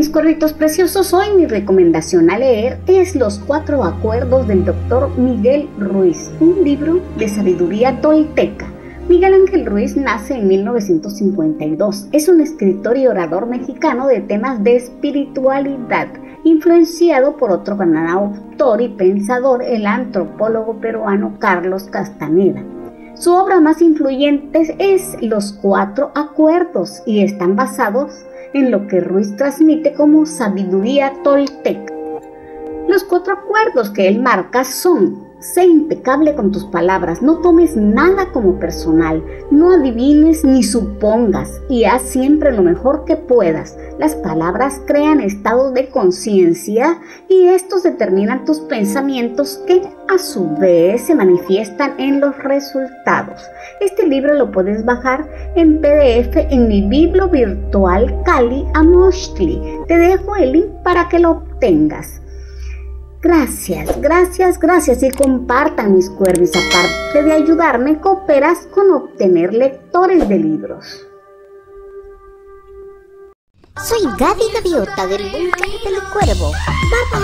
mis corritos preciosos, hoy mi recomendación a leer es Los Cuatro Acuerdos del Dr. Miguel Ruiz, un libro de sabiduría tolteca. Miguel Ángel Ruiz nace en 1952, es un escritor y orador mexicano de temas de espiritualidad, influenciado por otro gran autor y pensador, el antropólogo peruano Carlos Castaneda. Su obra más influyente es Los Cuatro Acuerdos y están basados en lo que Ruiz transmite como sabiduría tolteca. Los cuatro acuerdos que él marca son: sé impecable con tus palabras, no tomes nada como personal, no adivines ni supongas y haz siempre lo mejor que puedas. Las palabras crean estados de conciencia y estos determinan tus pensamientos que a su vez se manifiestan en los resultados. Este libro lo puedes bajar en PDF en mi biblio virtual Calli Amoxtli. Te dejo el link para que lo obtengas. Gracias, gracias, gracias y compartan mis cuervos. Aparte de ayudarme, cooperas con obtener lectores de libros. Soy Gaby Gaviota del Bunker del Cuervo. Bye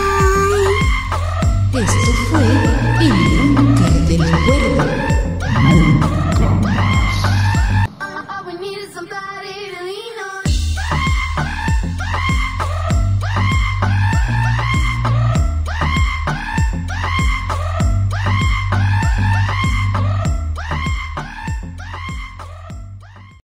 bye. Esto fue El Bunker del Cuervo.